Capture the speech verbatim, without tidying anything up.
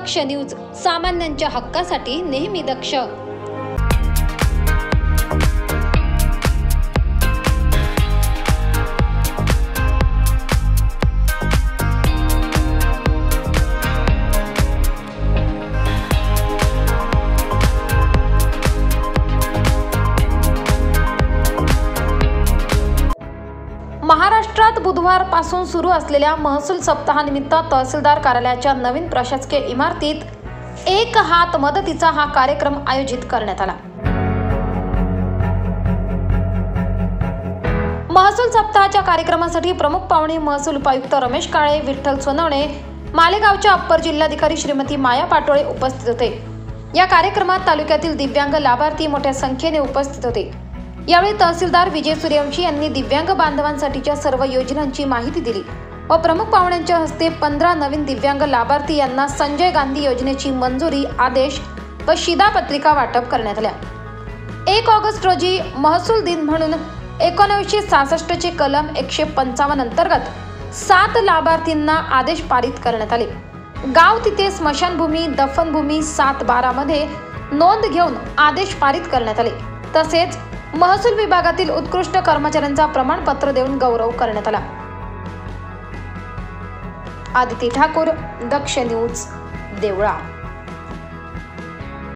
दक्ष news, सामान्यांच्या हक्कासाठी नेहमी दक्ष। महाराष्ट्रात बुधवारपासून सुरू असलेल्या महसूल सप्ताहानिमित्त तहसीलदार कार्यालयाच्या नवीन प्रशासकीय इमारतीत एक हात मदतीचा हा कार्यक्रम आयोजित करण्यात आला। महसूल सप्ताहाच्या कार्यक्रमासाठी प्रमुख पाहुणे महसूल उपायुक्त रमेश काळे, विरतल सोनवणे, मालेगावच्या अप्पर जिल्हाधिकारी श्रीमती माया पाटोले उपस्थित होते। या कार्यक्रमात तालुक्यातील दिव्यांग लाभार्थी मोठ्या संख्येने उपस्थित होते। यावेळी तहसीलदार विजय सूर्यवंशी यांनी दिव्यांग बांधवांसाठीच्या सर्व योजनांची माहिती दिली व प्रमुख पाहुण्यांच्या हस्ते पंधरा नवीन दिव्यांग लाभार्थी यांना संजय गांधी योजनेची मंजुरी, आदेश व शिधापत्रिका वाटप करण्यात आल्या। एक ऑगस्ट रोजी महसूल दिन म्हणून एकोणीसशे सहासष्ट चे कलम एकशे पंचावन्न अंतर्गत सात लाभार्थींना आदेश पारित करण्यात आले। गाव तिथे स्मशानभूमी, दफनभूमी सात बारा मध्ये नोंद घेऊन आदेश पारित करण्यात आले। तसेच महसूल विभागातील उत्कृष्ट कर्मचाऱ्यांचा प्रमाणपत्र देऊन गौरव करण्यात आला। आदित्य ठाकुर, दक्ष न्यूज, देवळा।